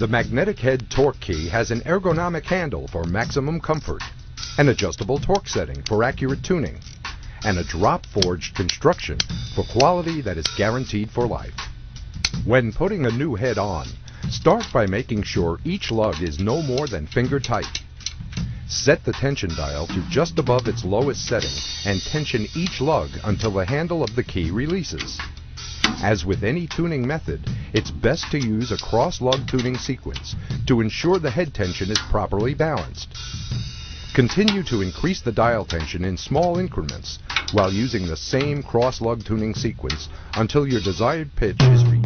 The magnetic head torque key has an ergonomic handle for maximum comfort, an adjustable torque setting for accurate tuning, and a drop-forged construction for quality that is guaranteed for life. When putting a new head on, start by making sure each lug is no more than finger tight. Set the tension dial to just above its lowest setting and tension each lug until the handle of the key releases. As with any tuning method, it's best to use a cross-lug tuning sequence to ensure the head tension is properly balanced. Continue to increase the dial tension in small increments while using the same cross-lug tuning sequence until your desired pitch is reached.